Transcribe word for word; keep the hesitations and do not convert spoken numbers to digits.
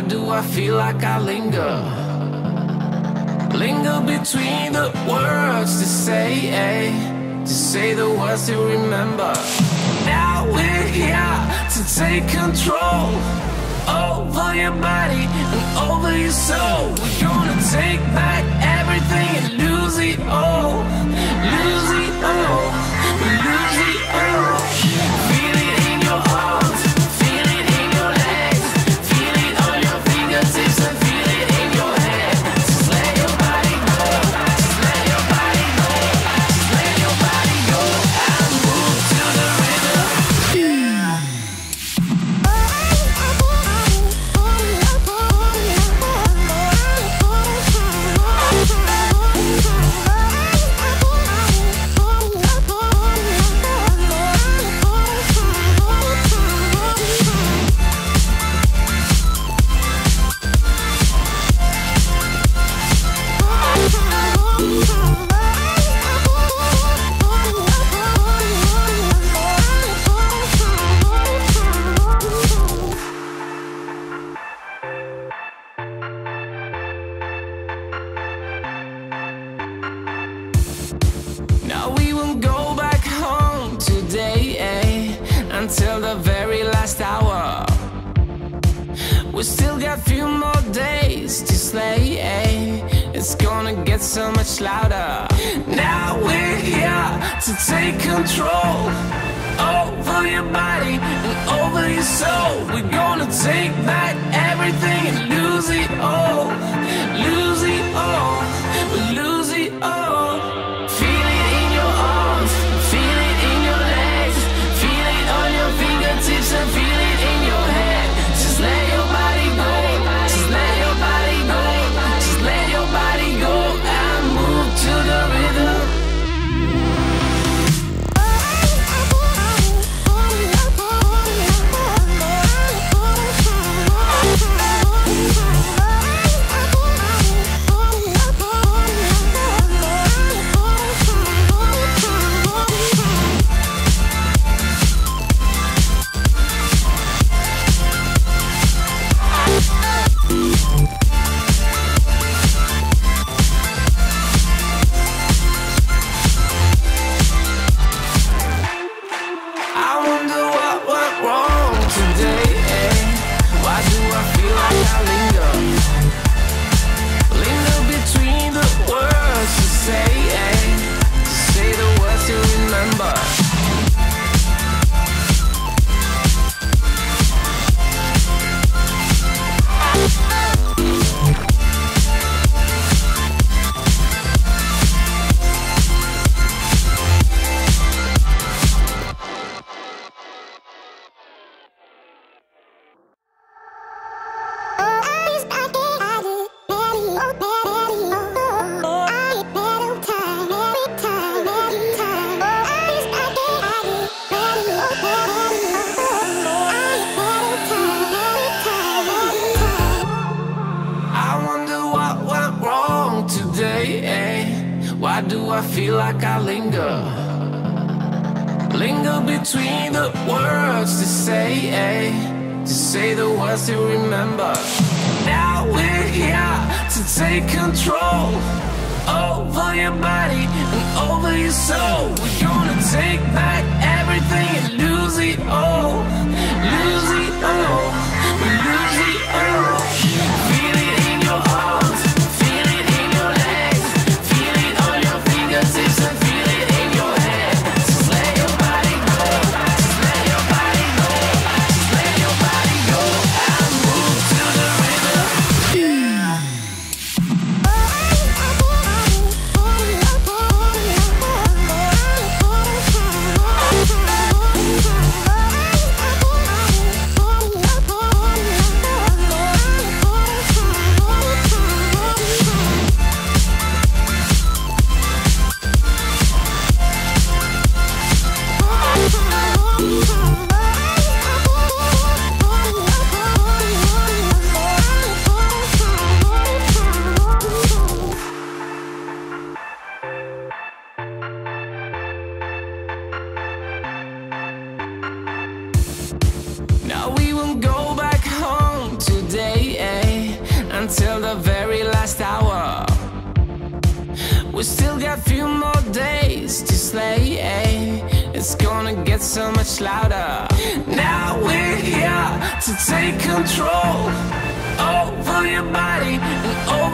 Why do I feel like I linger? Linger between the words to say, eh, to say the words to remember. Now we're here to take control over your body and over your soul. We're gonna take back everything and lose it all. Lose it all. Lose it all. Feel it in your heart. Feel it in your legs. Feel it on your fingertips and feel it in your head. Just let your body go. Just let your body go. Just let your body go. And move to the rhythm. Until the very last hour, we still got few more days to slay. It's gonna get so much louder. Now we're here to take control over your body and over your soul. We're gonna take back everything and lose it all. Lose it all. Lose it all. Feel it in your arms. Feel it in your legs. Feel it on your fingertips and feel it in your head. Just let your body go. Just let your body go. Just let your body go and move to the rhythm. Why do I feel like I linger? Linger between the words to say, eh, to say the words to remember. Now we're here to take control over your body and over your soul. We're gonna take back everything and lose it all. Lose it all. Lose it all. Feel it in your heart. Bye. until the very last hour. We still got a few more days to slay. It's gonna get so much louder. Now we're here to take control over your body and over